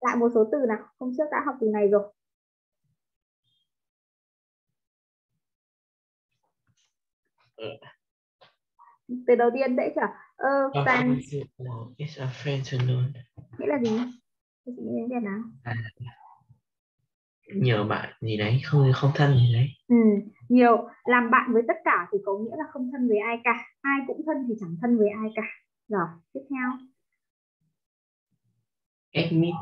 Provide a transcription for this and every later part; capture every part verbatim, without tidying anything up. Lại một số từ nào, hôm trước đã học từ này rồi. Từ đầu tiên dễ chưa? A friend is a friend to known. Nghĩa là gì? Chị nghĩ đến nào? À, nhiều bạn gì đấy, không không thân gì đấy. Ừ, nhiều làm bạn với tất cả thì có nghĩa là không thân với ai cả, ai cũng thân thì chẳng thân với ai cả. Rồi tiếp theo. Admit.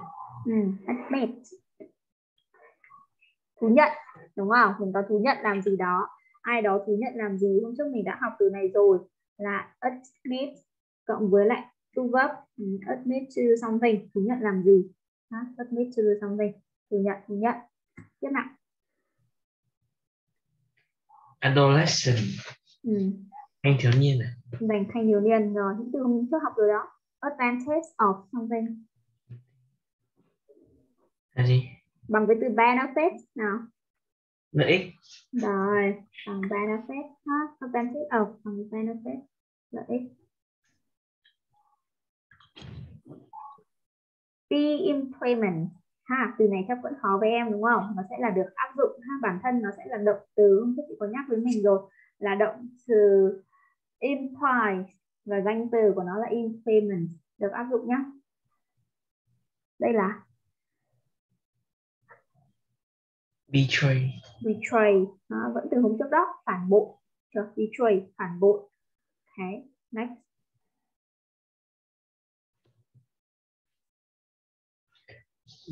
Ừ, admit. Thú nhận, đúng không? Mình có thú nhận làm gì đó. Ai đó thú nhận làm gì? Hôm trước mình đã học từ này rồi, là admit cộng với lại to verb, admit to do something, thú nhận làm gì? Admit to do something, thú nhận, thú nhận. Tiếp nào. Adolescent. Ừ. Thanh thiếu niên à? Đành thanh thiếu niên rồi, những từ hôm trước học rồi đó. Advantage of something. Là gì? Bằng với từ benefit nào? Lợi ích. Rồi, bằng benefit ha, benefit of, bằng benefit, lợi ích. Be implement ha, từ này chắc vẫn khó với em đúng không? Nó sẽ là được áp dụng ha, bản thân nó sẽ là động từ, hôm trước chị có nhắc với mình rồi, là động từ imply và danh từ của nó là implement, được áp dụng nhá. Đây là betray. Betray, à, vẫn từ hôm trước đó, phản bội. Được, betray, phản bội. Ok, next.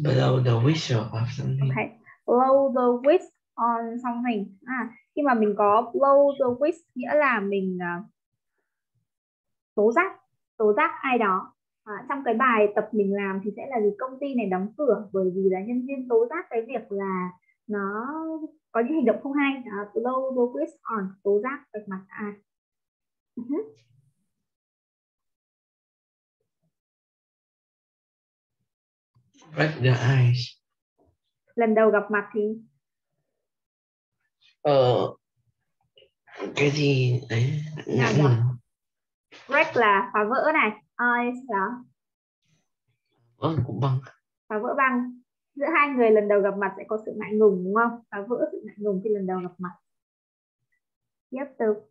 Blow the whistle on something. Ok, blow the whistle on something. À, khi mà mình có blow the whistle nghĩa là mình uh, tố giác, tố giác ai đó. À, trong cái bài tập mình làm thì sẽ là gì? Công ty này đóng cửa bởi vì là nhân viên tố giác cái việc là nó có những hành động không hay. uh, Blow the whistle on, tố giác vạch mặt ai. uh -huh. Break the ice. Lần đầu gặp mặt thì Ờ uh, cái gì đấy là break là phá vỡ này, ice là vỡ cũng băng, phá vỡ băng. Giữa hai người lần đầu gặp mặt sẽ có sự ngại ngùng đúng không? Phá vỡ sự ngại ngùng khi lần đầu gặp mặt. Tiếp tục.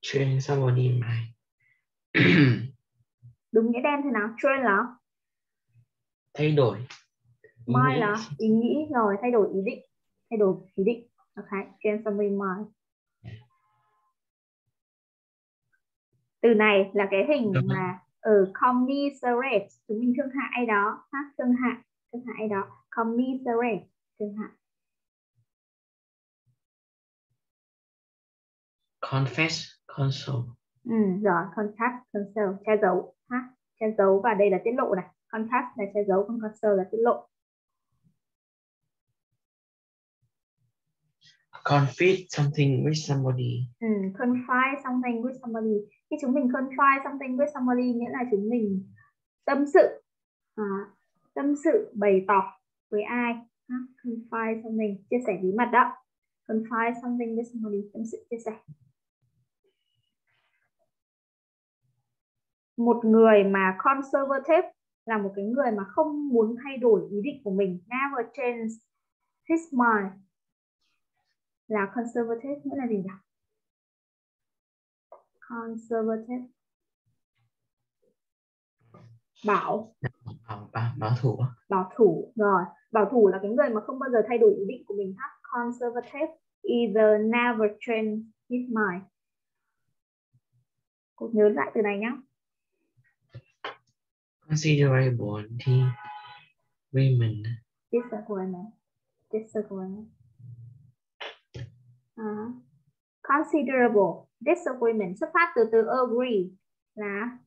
Train somebody in mind. Đúng nghĩa đen thế nào? Train là thay đổi. Mind là ý nghĩ rồi, thay đổi ý định. Thay đổi ý định. Okay, train somebody in mind. Từ này là cái hình đúng mà ở commiserate, chúng mình thương hại ai đó, ha, thương hại, thương hại ai đó, commiserate, thương hại. Confess, console. Ừ, rồi, confess, console, che giấu, ha, che giấu và đây là tiết lộ này, confess là che giấu, còn console là tiết lộ. Confide something with somebody. Ừ, confide something with somebody. Khi chúng mình confide something with somebody nghĩa là chúng mình tâm sự, à, tâm sự bày tỏ với ai. À, confide something, chia sẻ bí mật đó. Confide something with somebody, tâm sự, chia sẻ. Một người mà conservative là một cái người mà không muốn thay đổi ý định của mình. Never change his mind. Là conservative nghĩa là gì nhỉ? Conservative. Bảo. Bảo, bảo, bảo thủ. Bảo thủ, rồi. Bảo thủ là cái người mà không bao giờ thay đổi ý định của mình. Conservative either never change his mind. Cô nhớ lại từ này nhé. Considerable women. Disagreement. Disagreement. Uh, considerable disagreement xuất phát từ từ agree là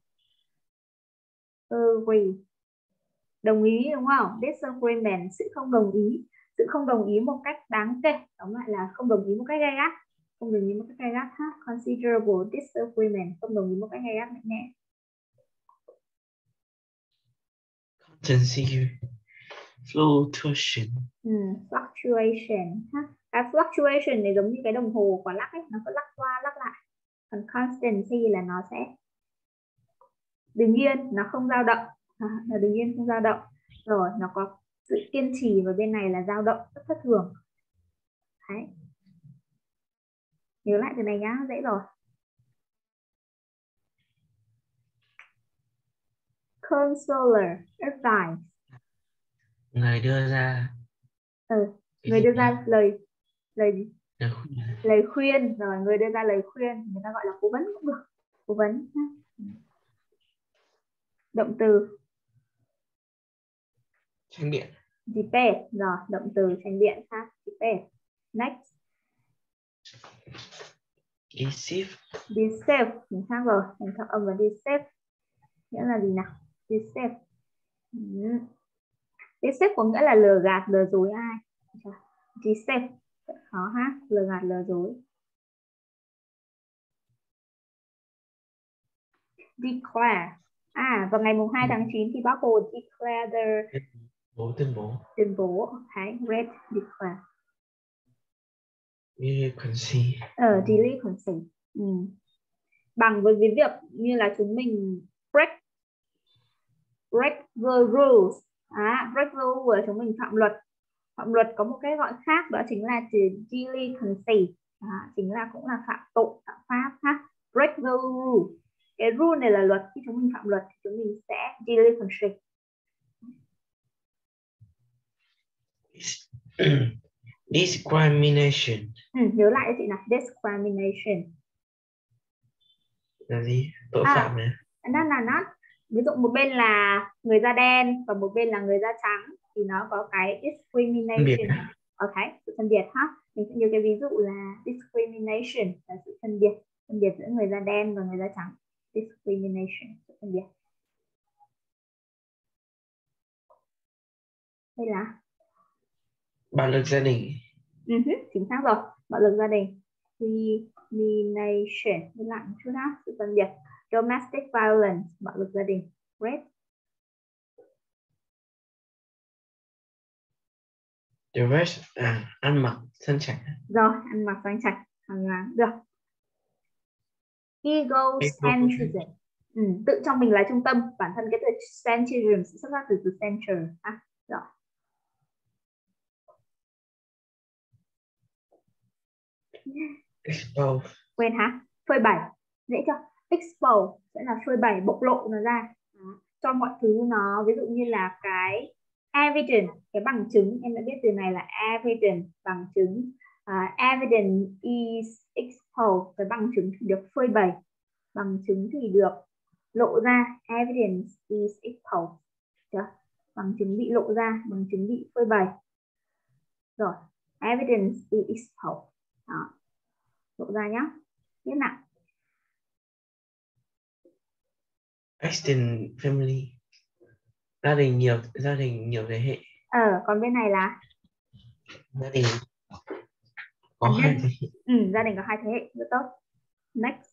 agree, đồng ý đúng không? Disagreement, sự không đồng ý, sự không đồng ý một cách đáng kể, tóm lại là không đồng ý một cách gay gắt, không đồng ý một cách gay gắt ha. Considerable disagreement, không đồng ý một cách gay gắt mạnh mẽ. Continue. Fluctuation. Ừ, fluctuation ha. Cái fluctuation này giống như cái đồng hồ quả lắc ấy, nó cứ lắc qua lắc lại. Còn constancy là nó sẽ đứng yên, nó không dao động. là bình yên không dao động. Rồi nó có sự kiên trì và bên này là dao động rất thất thường. Đấy. Nhớ lại từ này nhá, dễ rồi. Consoler advice, người đưa ra ừ, người đưa ra lời lời gì? Lời khuyên. Lời khuyên rồi, người đưa ra lời khuyên người ta gọi là cố vấn cũng được, cố vấn. Động từ tranh biện, debate rồi, động từ tranh biện ha, debate. Next, deceive, deceive mình sang rồi, mình thợ âm với deceive nghĩa là gì nào? Deceive, deceive có nghĩa là lừa gạt, lừa dối ai. Deceive khó ha, lừa gạt, lừa dối. Declare, à vào ngày mùng hai tháng chín thì bác Hồ declare the bố tuyên bố tuyên bố hãy red declare. Delinquency, ờ delinquency ừ. Bằng với cái việc như là chúng mình break break the rules, à, break the rules chúng mình phạm luật. Phạm luật có một cái gọi khác đó chính là từ delinquency, à, chính là cũng là phạm tội, phạm pháp ha. Break the rule, cái rule này là luật, khi chúng mình phạm luật thì chúng mình sẽ delinquency. Discrimination, ừ, nhớ lại chị nào, discrimination là gì? Tội à, phạm này. Nó là nó ví dụ một bên là người da đen và một bên là người da trắng thì nó có cái discrimination, ok, sự phân biệt ha. Mình sẽ nhiều cái ví dụ là discrimination là sự phân biệt, phân biệt giữa người da đen và người da trắng. Discrimination, sự phân biệt. Đây là bạo lực gia đình. Uh-huh, chính xác rồi, bạo lực gia đình. Discrimination, mình lại một chút ha, sự phân biệt. Domestic violence, bạo lực gia đình. Rape, dress, à, ăn mặc sang chảnh. Rồi, ăn mặc sang chảnh, hàng ngang được. Egocentrism, ừ, tự trong mình là trung tâm, bản thân cái từ centrism sẽ xuất phát từ từ center. À, rồi. Expose, quên hả? Phơi bày, dễ chưa? Expose sẽ là phơi bày, bộc lộ nó ra. Đó. Cho mọi thứ nó, ví dụ như là cái evidence, cái bằng chứng, em đã biết từ này là evidence, bằng chứng. Uh, evidence is exposed, cái bằng chứng thì được phơi bày, bằng chứng thì được lộ ra. Evidence is exposed, chưa? Bằng chứng bị lộ ra, bằng chứng bị phơi bày. Rồi, evidence is exposed, đó, lộ ra nhá. Tiếp nào. Extended family, gia đình nhiều, gia đình nhiều thế hệ. Ờ, còn bên này là gia đình có hai thế hệ. Ừ, gia đình có hai thế hệ, rất tốt. Next,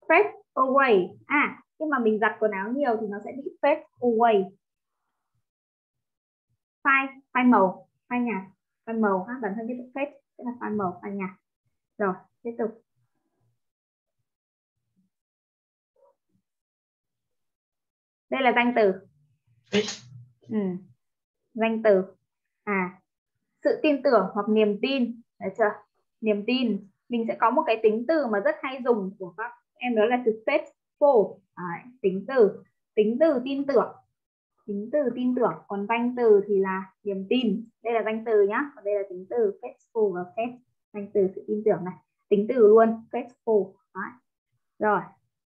fade away, à khi mà mình giặt quần áo nhiều thì nó sẽ bị fade away. Phai, phai màu, phai nhạt, phai màu ha, bản thân cái từ fade sẽ là phai màu, phai nhạt. Rồi, tiếp tục. Đây là danh từ. Ừ. Danh từ. À, sự tin tưởng hoặc niềm tin, được chưa? Niềm tin, mình sẽ có một cái tính từ mà rất hay dùng của các em đó là từ faithful. À, tính từ, tính từ tin tưởng. Tính từ tin tưởng, còn danh từ thì là niềm tin. Đây là danh từ nhá, còn đây là tính từ faithful và faith. Danh từ sự tin tưởng này, tính từ luôn, faithful. Đấy. Rồi,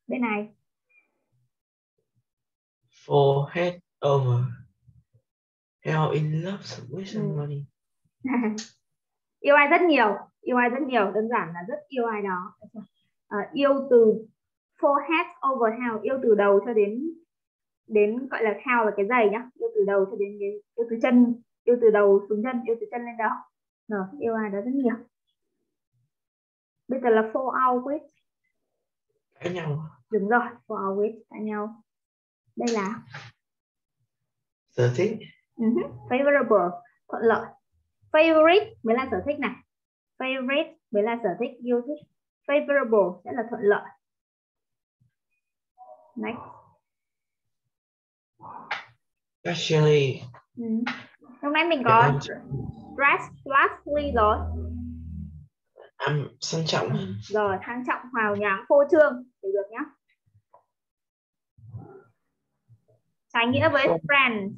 bên này fall head over hell in love with somebody. Yêu ai rất nhiều, yêu ai rất nhiều, đơn giản là rất yêu ai đó. À, yêu từ fall head over hell, yêu từ đầu cho đến đến gọi là hell là cái giày nhá, yêu từ đầu cho đến yêu từ chân, yêu từ đầu xuống chân, yêu từ chân lên đó. Rồi, yêu ai đó rất nhiều. Bây giờ là fall out with. Cãi nhau. Đúng rồi, fall out with, cãi nhau. Đây là sở thích. Uh-huh. Favorable, thuận lợi. Favorite mới là sở thích này. Favorite mới là sở thích, yêu thích. Favorable sẽ là thuận lợi. Next. Actually. Ừ. Lúc nãy mình có dress classy rồi. Um, sang trọng. Rồi, sang trọng, hào nhoáng, phô trương, hiểu được nhá. Trái nghĩa với oh. friends.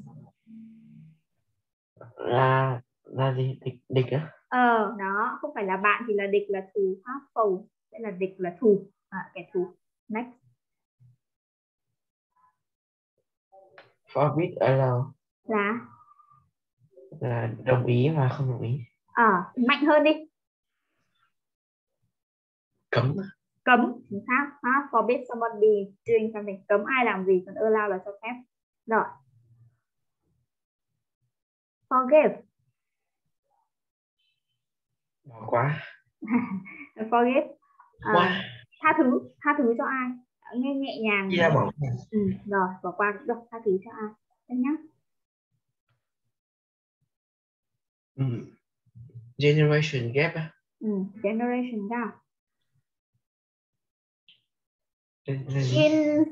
Là là gì? Địch địch á? Ờ, đó, không phải là bạn thì là địch là thù, ha, foe sẽ là địch là thù, à, kẻ thù. Next. Forbid allow. Là là đồng ý và không đồng ý. À, mạnh hơn đi. Cấm. Cấm, chính xác. Ha, forbid somebody doing something. Cấm ai làm gì, còn allow là cho phép. Rồi. Forgive. Bỏ quá. Forgive. À, quá. Tha thứ, tha thứ cho ai? Nghe nhẹ nhàng. Đi ra bỏ. Ừ, rồi, bỏ qua cũng được, tha thứ cho ai? Đấy nhá. Ừ. Generation gap á. Ừ, generation gap. In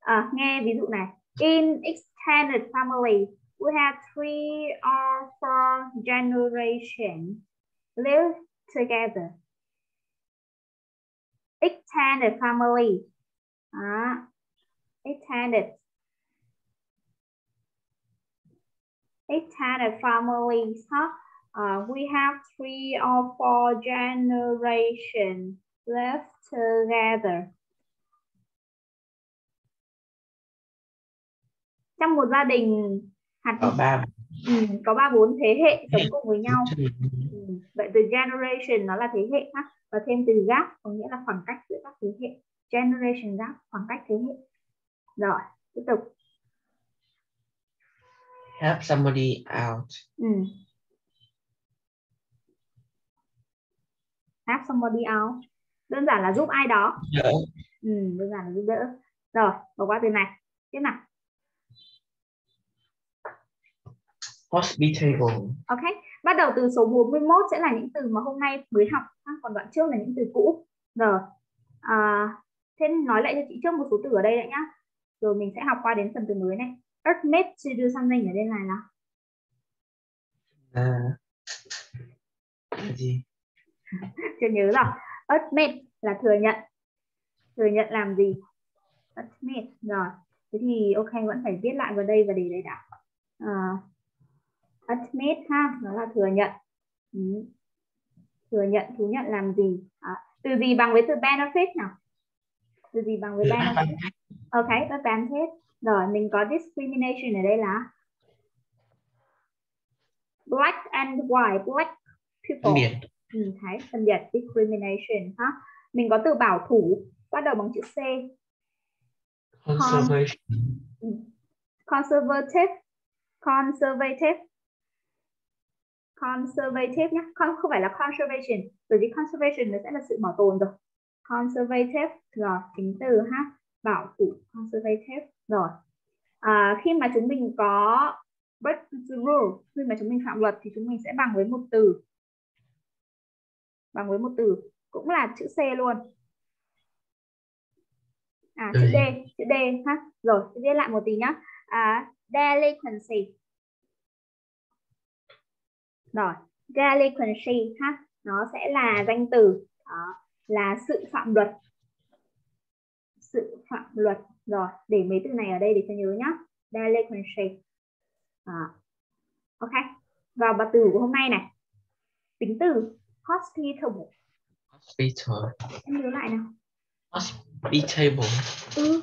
à, nghe ví dụ này. In extended family, we have three or four generations live together. Extended family. À, extended. Extended family. Huh? Uh, we have three or four generations live together. Trong một gia đình hạt có ba ừ, có ba bốn thế hệ sống cùng với nhau. Ừ, vậy từ generation nó là thế hệ khác và thêm từ gap có nghĩa là khoảng cách giữa các thế hệ. Generation gap, khoảng cách thế hệ. Rồi tiếp tục. Help somebody out. Ừ. Help somebody out đơn giản là giúp ai đó. Đỡ. Ừ, đơn giản là giúp đỡ. Rồi bỏ qua từ này tiếp nào. Hospitable. Ok, bắt đầu từ số bốn mươi mốt sẽ là những từ mà hôm nay mới học, còn đoạn trước là những từ cũ. Rồi, à, thế nói lại cho chị trước một số từ ở đây đã nhá. Rồi mình sẽ học qua đến phần từ mới này. Admit to do something ở đây này là à, cái gì? Chưa nhớ rồi. Admit là thừa nhận. Thừa nhận làm gì? Admit. Rồi, thế thì ok vẫn phải viết lại vào đây và để đấy đã. À, admit ha, nó là thừa nhận. Ừ. Thừa nhận, thú nhận làm gì? À, từ gì bằng với từ benefit nào? Từ gì bằng với benefit? Ok, benefit. Rồi, mình có discrimination ở đây là black and white, black people. Ừ, thấy, phân biệt, discrimination ha. Mình có từ bảo thủ, bắt đầu bằng chữ C. Conservative. Conservative. Conservative nhé, không, không phải là conservation, bởi vì conservation nó sẽ là sự bảo tồn rồi. Conservative rồi, tính từ ha, bảo thủ, conservative rồi. À, khi mà chúng mình có break the rule, khi mà chúng mình phạm luật thì chúng mình sẽ bằng với một từ, bằng với một từ cũng là chữ C luôn. À, chữ D, chữ D ha, rồi viết lại một tí nhá. À, delinquency. Rồi, delinquency ha, nó sẽ là danh từ, đó, là sự phạm luật. Sự phạm luật. Rồi, để mấy từ này ở đây để cho nhớ nhá. Delinquency. Đó. Ok. Vào bật từ của hôm nay này. Tính từ hospitable. Hospitable. Em nhớ lại nào. Hospitable. Ừ.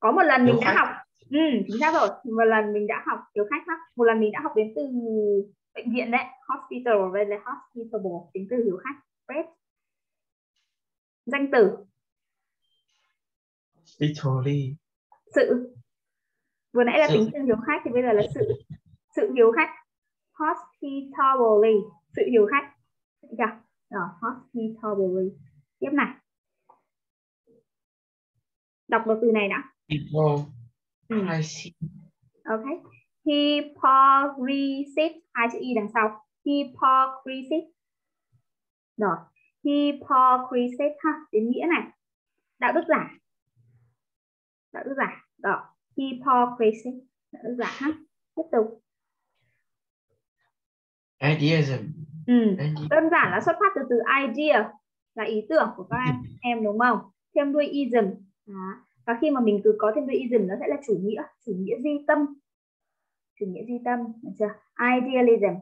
Có một lần mình đã học. Ừ, chính xác rồi. Một lần mình đã học kiểu khách ha. Một lần mình đã học đến từ bệnh viện đấy, hospital, đây là hospitable, tính từ hiếu khách. Red. Danh từ hospitality. Sự. Vừa nãy là sự. Tính từ hiếu khách thì bây giờ là sự. Sự hiếu khách. Hospitality. Sự hiếu khách. Dạ. Rồi, hospitality. Tiếp này. Đọc được từ này đã. People. Ừ. I see. Okay. Hypocrisy, hai chữ y đằng sau. Hypocrisy. Rồi, hypocrisy ha, đến nghĩa này. Đạo đức giả. nữ giả đó, hypocrisy, nữ giả. Tiếp tục. Idealism. Ừ. Đơn giản là xuất phát từ từ idea là ý tưởng của các em, em đúng không? Thêm đuôi ism. Đó. Và khi mà mình cứ có thêm đuôi ism nó sẽ là chủ nghĩa, chủ nghĩa duy tâm. Chủ nghĩa duy tâm, được chưa? Idealism.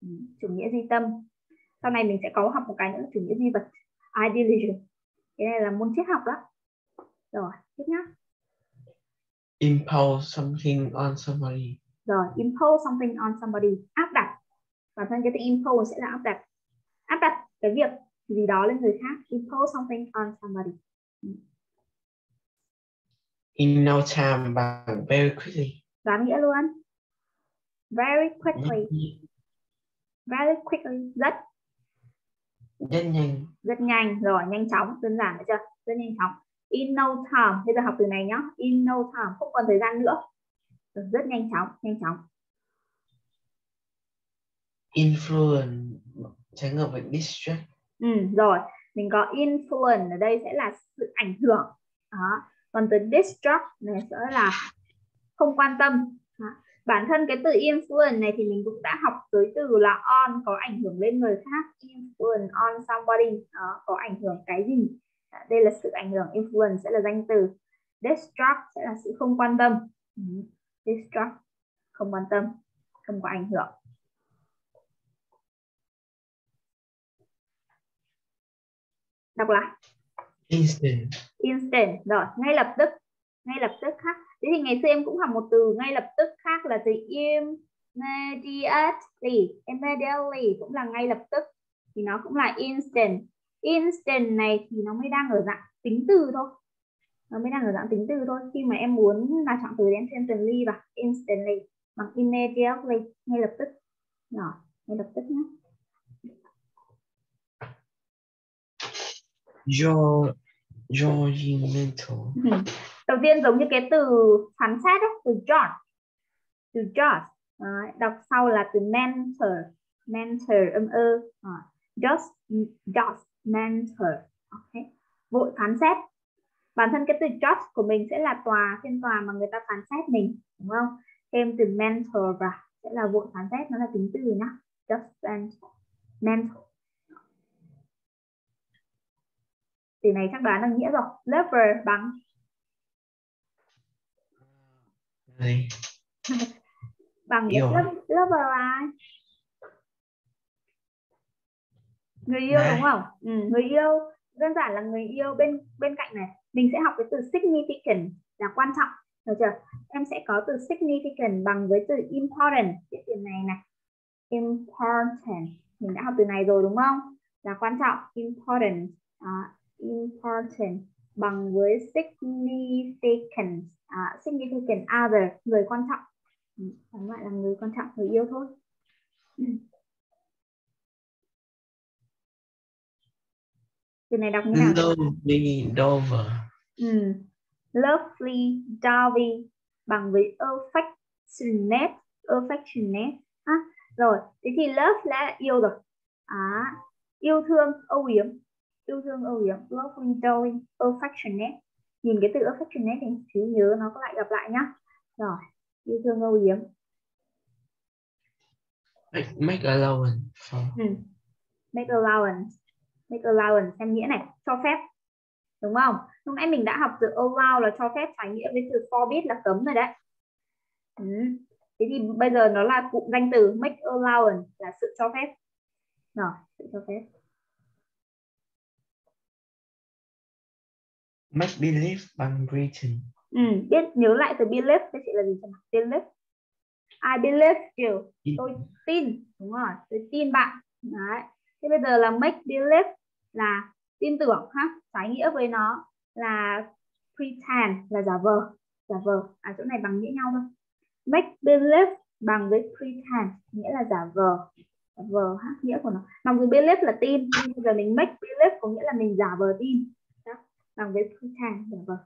Ừ. Chủ nghĩa duy tâm. Sau này mình sẽ có học một cái nữa là chủ nghĩa duy vật, idealism. Cái này là môn triết học đó. Rồi, tiếp nhá. Impose something on somebody. Rồi, impose something on somebody, áp đặt. Bản thân cái từ impose sẽ là áp đặt. Áp đặt cái việc gì đó lên người khác, impose something on somebody. In no time bằng very quickly. Đoán nghĩa luôn. Very quickly. Very quickly, rất. Rất nhanh. Rất nhanh, rồi nhanh chóng, đơn giản được chưa? Rất nhanh chóng. In no time, bây giờ học từ này nhá. In no time, không còn thời gian nữa. Rất nhanh chóng, nhanh chóng. Influence, trái ngược với distract. Ừ, rồi, mình có influence ở đây sẽ là sự ảnh hưởng. Đó. Còn từ distract này sẽ là không quan tâm. Đó. Bản thân cái từ influence này thì mình cũng đã học tới từ là on, có ảnh hưởng lên người khác. Influence on somebody, đó, có ảnh hưởng cái gì. Đó, đây là sự ảnh hưởng, influence sẽ là danh từ. Distract sẽ là sự không quan tâm. Ừ. Distract, không quan tâm, không có ảnh hưởng. Đọc lại. Instant. Instant. Rồi, ngay lập tức. Ngay lập tức khác. Thế thì ngày xưa em cũng học một từ ngay lập tức khác là từ immediately. Immediately cũng là ngay lập tức. Thì nó cũng là instant. Instant này thì nó mới đang ở dạng tính từ thôi. Nó mới đang ở dạng tính từ thôi. Khi mà em muốn là chọn từ thì em thêm từ ly vào. Instantly. Bằng immediately. Ngay lập tức. Rồi, ngay lập tức nhé. Your, your mental. Đầu tiên giống như cái từ phán xét đó, từ George, từ George. À, đọc sau là từ mentor, mentor âm ơ, à, just, just mentor. Okay. Vội phán xét. Bản thân cái từ judge của mình sẽ là tòa, phiên tòa mà người ta phán xét mình, đúng không? Thêm từ mentor vào sẽ là vội phán xét, nó là tính từ nhá, just mentor, mentor. Từ này chắc đoán là nghĩa rồi. Lover bằng này. Bằng cái lover là người yêu này, đúng không? Ừ, người yêu đơn giản là người yêu. Bên bên cạnh này mình sẽ học cái từ significant là quan trọng, được chưa? Em sẽ có từ significant bằng với từ important. Cái từ này này, important, mình đã học từ này rồi đúng không? Là quan trọng, important. À, important bằng với significant, uh, significant other, người quan trọng. Tóm lại là người quan trọng, người yêu thôi. Từ này đọc như nào? Lovely Dover. Ừ. Lovely Dover bằng với affectionate, affectionate. À, rồi, thế thì love là yêu rồi. À, yêu thương, âu yếm. Yêu thương, âu yếm, lovely, doing, affectionate. Nhìn cái từ affectionate thì chú nhớ nó có lại gặp lại nhá. Rồi, yêu thương, âu yếm. Make, make allowance. Ừ. Make allowance. Make allowance, xem nghĩa này, cho phép. Đúng không? Lúc nãy mình đã học từ allow là cho phép, trái nghĩa với từ forbid là cấm rồi đấy. Ừ. Thế thì bây giờ nó là cụm danh từ, make allowance là sự cho phép. Rồi, sự cho phép. Make believe bằng written. Ừ, biết nhớ lại từ believe thì sẽ là gì? Believe. I believe you. Tôi tin, đúng rồi, tôi tin bạn. Đấy. Thế bây giờ là make believe là tin tưởng ha, trái nghĩa với nó là pretend là giả vờ, giả vờ. À, chỗ này bằng nghĩa nhau thôi. Make believe bằng với pretend nghĩa là giả vờ, giả vờ ha, nghĩa của nó. Bằng với believe là tin, nhưng bây giờ mình make believe có nghĩa là mình giả vờ tin. Bằng với pretend, dạ vâng.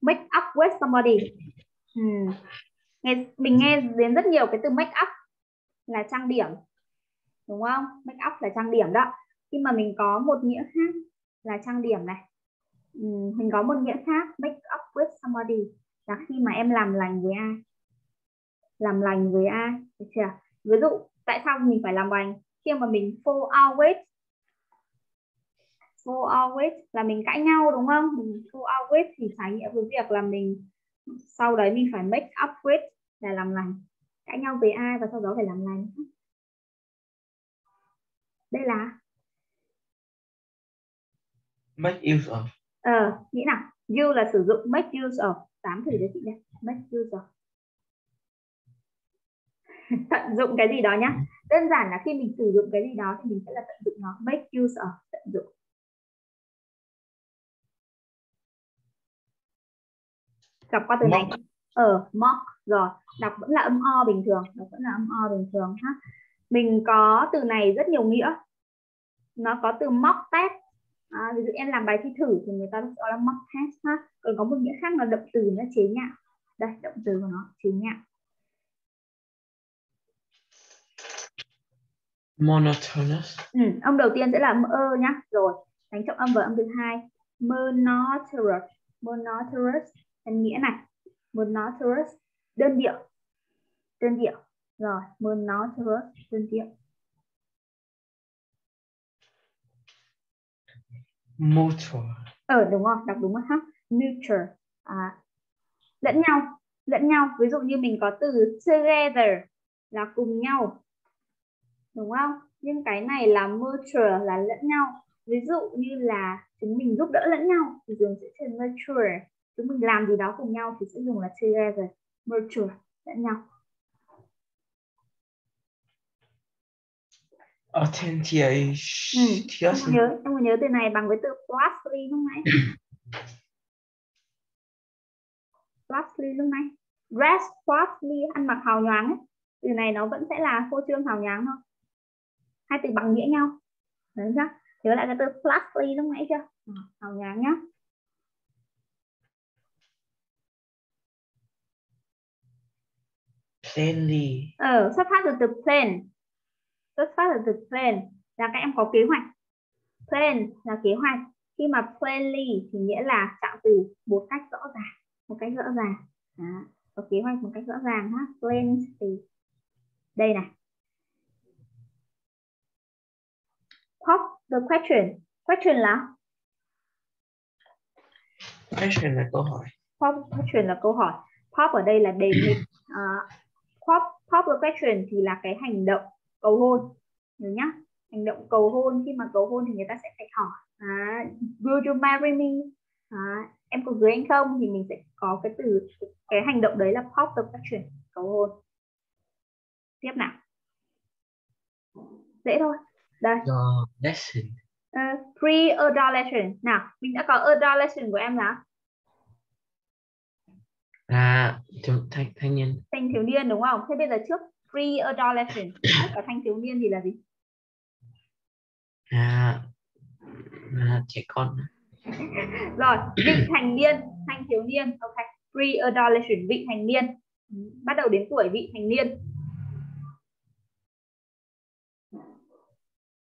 Make up with somebody. Ừ. Mình nghe đến rất nhiều cái từ make up là trang điểm, đúng không? Make up là trang điểm đó. khi mà mình có một nghĩa khác là trang điểm này, mình có một nghĩa khác make up with somebody là khi mà em làm lành với ai, làm lành với ai, được chưa? Ví dụ tại sao mình phải làm lành? Khi mà mình fall out with, fall out with là mình cãi nhau đúng không? Mình fall out with thì trái nghĩa với việc là mình sau đấy mình phải make up with là làm lành, cãi nhau với ai và sau đó phải làm lành. Đây là make use of. Ờ, nghĩ nào. Use là sử dụng, make use of. Tám thử cho chị nhé. Make use of. Tận dụng cái gì đó nhá. Đơn giản là khi mình sử dụng cái gì đó thì mình sẽ là tận dụng nó. Make use of, tận dụng. Đọc qua từ này. Ờ, mock rồi. Đọc vẫn là âm o bình thường. Đọc vẫn là âm o bình thường ha. Mình có từ này rất nhiều nghĩa. Nó có từ mock test. À, ví dụ em làm bài thi thử thì người ta gọi là mock test ha. Còn có một nghĩa khác là động từ nó chế nhạo. Đây, động từ của nó chế nhạo. Monotonous. Ừ, âm đầu tiên sẽ là âm ơ nhá. Rồi, đánh trọng âm vào âm thứ hai. Monotonous. Monotonous. Thành nghĩa này. Monotonous. Đơn điệu. Đơn điệu. Rồi, monotonous. Đơn điệu. Mutual. Ờ đúng không? Đọc đúng không? Mutual. À, lẫn nhau. Lẫn nhau. Ví dụ như mình có từ together là cùng nhau. Đúng không? Nhưng cái này là mutual là lẫn nhau. Ví dụ như là chúng mình giúp đỡ lẫn nhau thì dùng chữ trên mutual. Chúng mình làm gì đó cùng nhau thì sẽ dùng là together. Mutual. Lẫn nhau. Authentication. Ừ, em có nhớ, em có nhớ từ này bằng với từ closely lúc nãy. Closely lúc nãy. Dress closely, ăn mặc hào nhoáng ấy. Từ này nó vẫn sẽ là phô trương hào nhoáng thôi. Hai từ bằng nghĩa nhau. Đấy chưa? Nhớ lại cái từ closely lúc nãy chưa? Hào nhoáng nhá. Plainly. Ờ, xuất phát từ từ plain. Xuất phát là từ plan, là các em có kế hoạch. Plan là kế hoạch. Khi mà plainly thì nghĩa là tạo từ một cách rõ ràng. Một cách rõ ràng. Đó. Có kế hoạch một cách rõ ràng. Ha. Plan thì đây này. Pop the question. Question là? Question là câu hỏi. Pop question là câu hỏi. Pop ở đây là đề nghị. Uh, pop, pop the question thì là cái hành động cầu hôn, nhớ nhá, hành động cầu hôn, khi mà cầu hôn thì người ta sẽ phải hỏi à, will you marry me, à, em có cưới anh không, thì mình sẽ có cái từ cái hành động đấy là pop the question, cầu hôn. Tiếp nào, dễ thôi đây. Adolescent. Uh, pre adolescent nào, mình đã có adolescent của em là à thanh thanh niên, thanh thiếu niên đúng không? Thế bây giờ trước pre-adolescent ở thanh thiếu niên thì là gì? À, à trẻ con. Rồi, vị thành niên, thanh thiếu niên, ok. Pre-adolescent, vị thành niên, bắt đầu đến tuổi vị thành niên.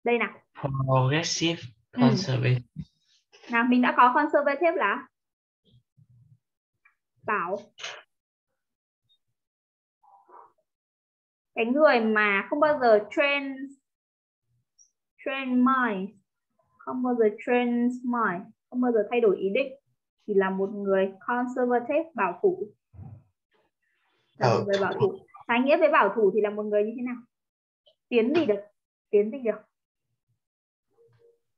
Đây nào. Progressive, conservative. Ừ. Nào, mình đã có conservative là bảo. Cái người mà không bao giờ train train mind, không bao giờ train mind, không bao giờ thay đổi ý định thì là một người conservative, bảo thủ. Là một người bảo thủ. Trái nghĩa với bảo thủ thì là một người như thế nào? Tiến gì được? Tiến gì được?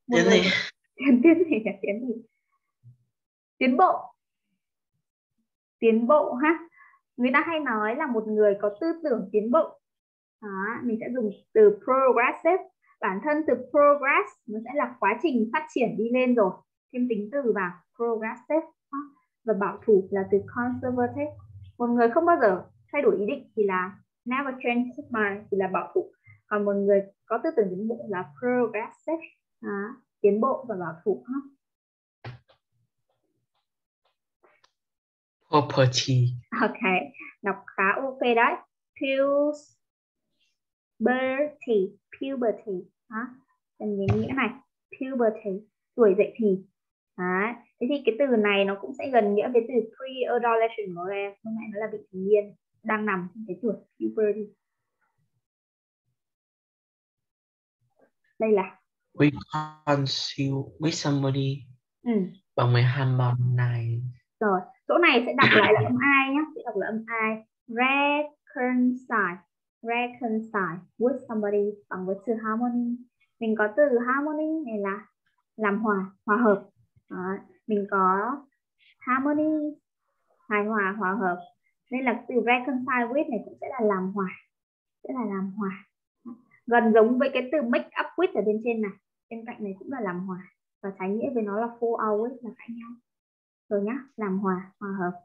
Tiến gì? Tiến gì? Tiến gì? Tiến bộ. Tiến bộ ha. Người ta hay nói là một người có tư tưởng tiến bộ. Đó, mình sẽ dùng từ progressive. Bản thân từ progress nó sẽ là quá trình phát triển đi lên rồi. Thêm tính từ vào progressive. Và bảo thủ là từ conservative. Một người không bao giờ thay đổi ý định thì là never change his mind, thì là bảo thủ. Còn một người có tư tưởng tiến bộ là progressive. Đó, tiến bộ và bảo thủ. Property. Ok, đọc khá ok đấy. Puberty. Puberty. Hả? cần đến nghĩa này, puberty, tuổi dậy thì. Đấy. Thế thì cái từ này nó cũng sẽ gần nghĩa với từ pre-adolescent của em, không phải nó là vị thành niên đang nằm trong cái tuổi puberty. Đây là we conceal with somebody. Ừ. Bằng mấy hàm mòn này. Rồi, chỗ này sẽ đọc lại là âm ai nhé, sẽ đọc là âm ai. Reconcile, reconcile with somebody bằng với từ harmony. Mình có từ harmony này là làm hòa, hòa hợp. Đó. Mình có harmony, hài hòa, hòa hợp. Nên là từ reconcile with này cũng sẽ là làm hòa, sẽ là làm hòa. Gần giống với cái từ make up with ở bên trên này, bên cạnh này cũng là làm hòa và trái nghĩa với nó là fall out with là cãi nhau. Rồi nhá, làm hòa, hòa hợp.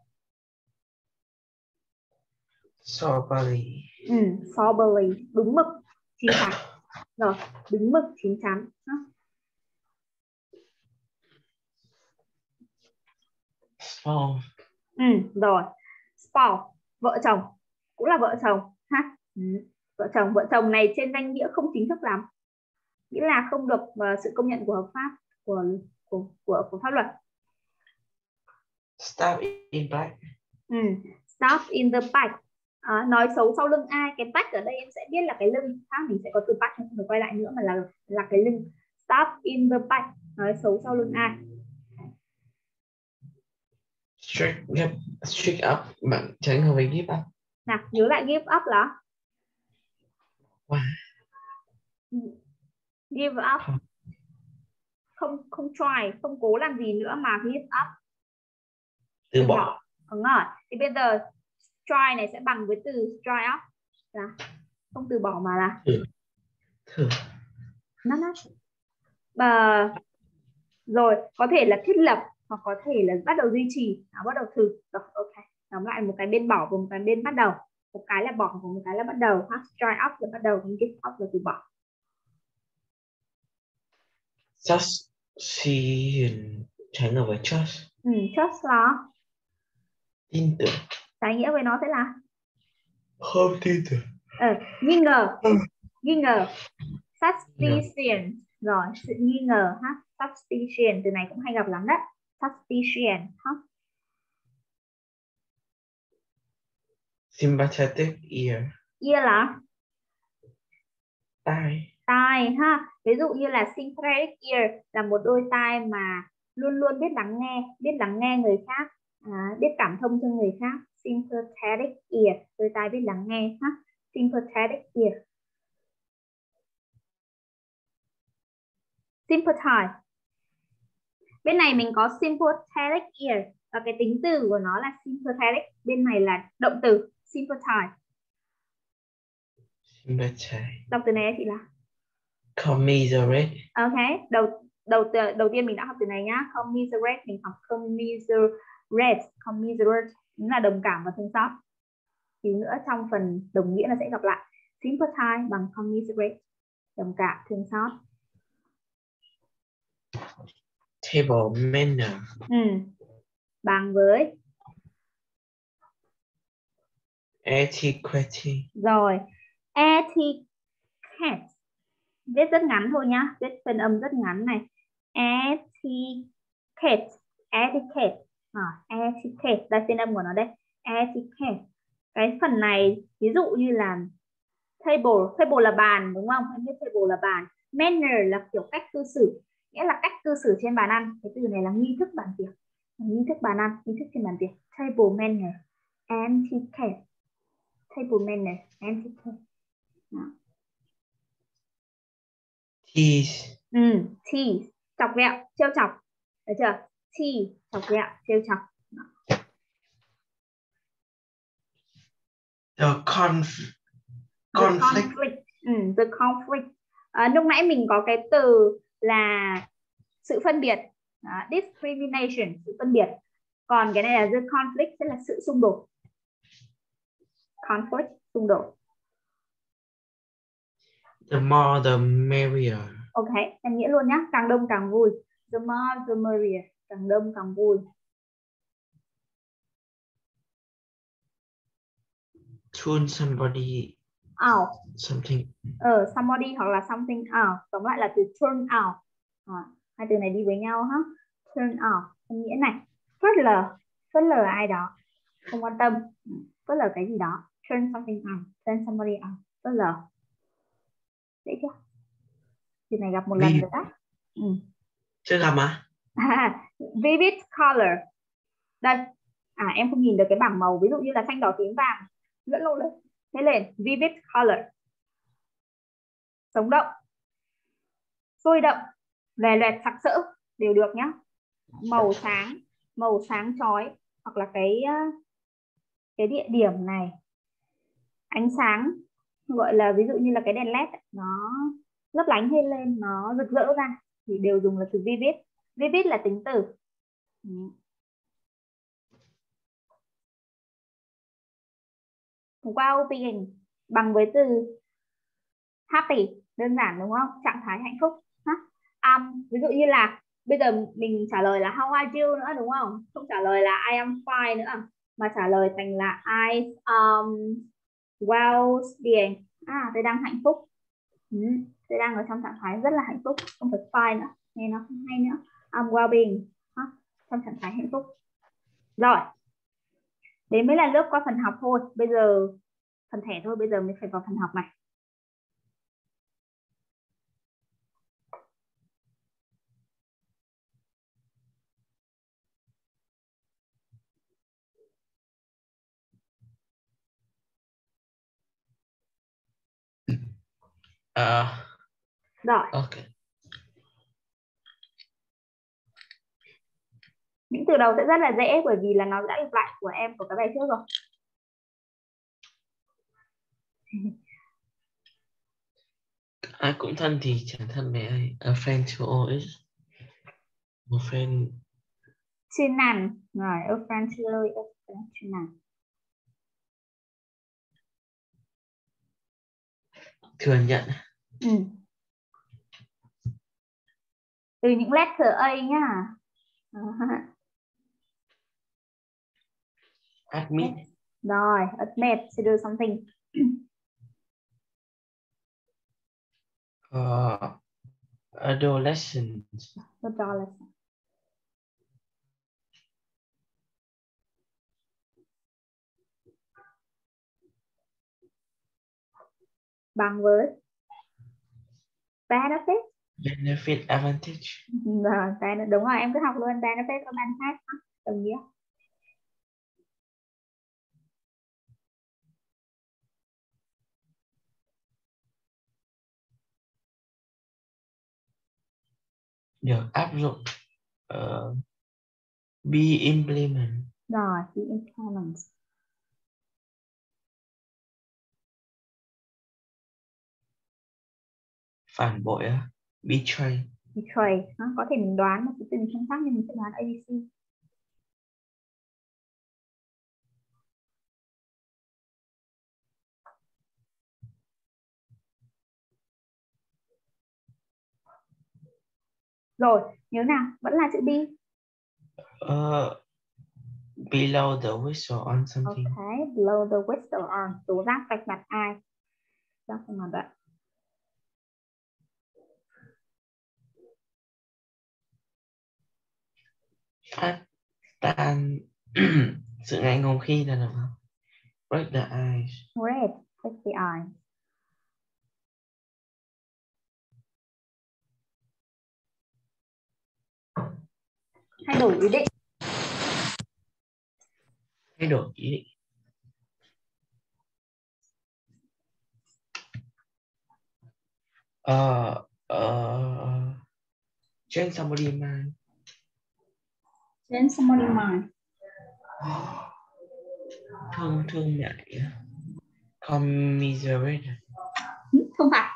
Soberly. Ừ, soberly, đúng mực, chín chắn. Rồi, đúng mực, chín chắn. Spouse. Ừ, rồi. Spouse, vợ chồng, cũng là vợ chồng ha. Ừ. Vợ chồng, vợ chồng này trên danh nghĩa không chính thức lắm, nghĩa là không được uh, sự công nhận của hợp pháp của của của, của pháp luật. Stab in back. Ừ, stab in the back. À, nói xấu sau lưng ai, cái back ở đây em sẽ biết là cái lưng, ha, mình sẽ có từ back không phải quay lại nữa mà là là cái lưng. Stab in the back, nói xấu sau lưng ai. Strike up, strike up, bạn tránh không phải give up. Nào, nhớ lại give up là wow. Give up, không không try, không cố làm gì nữa mà give up, từ bỏ. Đúng rồi. Thì bây giờ try này sẽ bằng với từ try up là không từ bỏ mà là thử. Thử. Nó, nó. Và... rồi có thể là thiết lập hoặc có thể là bắt đầu duy trì, nó bắt đầu thử. Rồi, ok. Tóm lại một cái bên bỏ và một cái bên bắt đầu. Một cái là bỏ, một cái là bắt đầu. Try up là bắt đầu, give up là từ bỏ. Just see tránh ở với trust. Ừ, trust là tin tưởng. Trái nghĩa với nó sẽ là không tin tưởng. Ờ, nghi ngờ, nghi ngờ. Suspicion, rồi sự nghi ngờ ha. Suspicion, từ này cũng hay gặp lắm đấy. Suspicion, ha. Sympathetic ear. Ear là tai. Tai ha. Ví dụ như là sympathetic ear là một đôi tai mà luôn luôn biết lắng nghe, biết lắng nghe người khác, à, biết cảm thông cho người khác. Sympathetic ear, đôi tai biết lắng nghe ha. Sympathetic ear. Sympathize. Bên này mình có sympathetic ear và cái tính từ của nó là sympathetic, bên này là động từ sympathize. Sympathize. Đọc từ này chị là commiserate. Ok, đầu đầu đầu tiên mình đã học từ này nhá, commiserate, mình học commiserate, commiserate chính là đồng cảm và thương xót. Tí nữa trong phần đồng nghĩa là sẽ gặp lại sympathize bằng commiserate, đồng cảm, thương xót. Table manner. Ừ. Bằng với etiquette. Rồi, etiquette. Viết rất ngắn thôi nhá, viết phân âm rất ngắn này. Etiquette, etiquette. À, etiquette, đây phân âm của nó đây. Etiquette. Cái phần này ví dụ như là table, table là bàn đúng không? Em biết table là bàn. Manner là kiểu cách cư xử, nghĩa là cách cư xử trên bàn ăn. Cái từ này là nghi thức bàn tiệc. Nghi thức bàn ăn, nghi thức trên bàn tiệc. Table manner, etiquette. Table manner, etiquette. Đó. Tease. Ừ, tease, chọc vẹo, trêu chọc. Được chưa? Tease, chọc vẹo, trêu chọc. The conflict. The conflict. Ừ, the conflict. À, lúc nãy mình có cái từ là sự phân biệt. Đó, discrimination, sự phân biệt. Còn cái này là the conflict, tức là sự xung đột. Conflict, xung đột. The more the merrier. Ok, em nghĩa luôn nhá, càng đông càng vui. The more the merrier, càng đông càng vui. Tune somebody out. Something. Ờ, somebody hoặc là something out. Tóm lại là từ turn out. À, hai từ này đi với nhau ha. Turn out. Nghĩa này. Phớt lờ. Phớt lờ ai đó. Không quan tâm. Phớt lờ cái gì đó. Turn something out. Turn somebody out. Phớt lờ. Dễ chưa? Từ này gặp một lần rồi đó. Ừ. Chưa gặp mà. À, vivid color. Đây. À, em không nhìn được cái bảng màu. Ví dụ như là xanh đỏ tím vàng. Lẫn lộn lên. Thế lên. Vivid color. Sống động. Sôi động. Lè loẹt sặc sỡ. Đều được nhá. Màu sáng. Màu sáng chói. Hoặc là cái cái địa điểm này. Ánh sáng. Gọi là ví dụ như là cái đèn led. Nó lấp lánh lên lên. Nó rực rỡ ra. Thì đều dùng là từ vivid. Vivid là tính từ. Wow being bằng với từ happy, đơn giản đúng không? Trạng thái hạnh phúc. Um, ví dụ như là bây giờ mình trả lời là how are you nữa đúng không? Không trả lời là I am fine nữa mà trả lời thành là I um, well being. À, tôi đang hạnh phúc. Ừ, tôi đang ở trong trạng thái rất là hạnh phúc, không phải fine nữa, nghe nó không hay nữa. I'm well being, trong trạng thái hạnh phúc. Rồi. Đến mới là lớp qua phần học thôi. Bây giờ phần thẻ thôi, bây giờ mình phải vào phần học này. À. Rồi. Okay. Những từ đầu sẽ rất là dễ bởi vì là nó đã lặp lại của em của cái bài trước rồi. Ai cũng thân thì chẳng thân với ai. A friend to all is a friend to none. Rồi, a friend to all is a friend to none. Thừa nhận. Ừ. Từ những letter A nhá. Admit. Rồi, admit to do something. Uh, adolescent. Adolescent. Bằng với benefit. Benefit, advantage. Rồi, đúng rồi, em cứ học luôn. Benefit, advantage. Đồng nghĩa. Được áp dụng. Uh, be implement. Rồi, be implement. Phản bội á. Betray. Betray. Đó, có thể mình đoán một cái từ chính xác nhưng mình sẽ đoán a bê xê. Rồi, nhớ nào, vẫn là chữ B. Uh, blow the whistle on something. Okay, blow the whistle on. Tố giác vạch mặt ai? Đó không là vậy. Phát tan sự ngại ngùng khi là được không? Break the ice. Break, break the ice. Thay đổi ý định. Thay đổi ý định. Uh, uh, change somebody mind. Then somebody mind. Thương thương ngại. Commiserate. Không phải.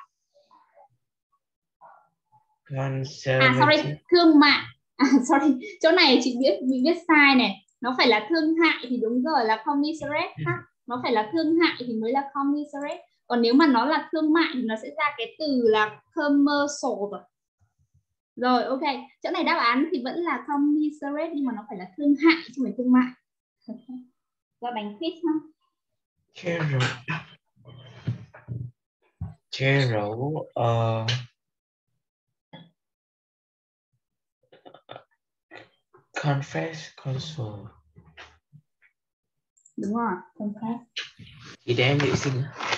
À sorry, thương mại. À, sorry, chỗ này chị biết bị viết sai này. Nó phải là thương hại thì đúng rồi là commiserate. Nó phải là thương hại thì mới là commiserate. Còn nếu mà nó là thương mại thì nó sẽ ra cái từ là commercial rồi. Rồi, ok. Chỗ này đáp án thì vẫn là commiserate nhưng mà nó phải là thương hại chứ không phải thương mại. Ra bánh quiz ha. Gerald uh, confess console. Đúng rồi, confess. Chị đem đi xin.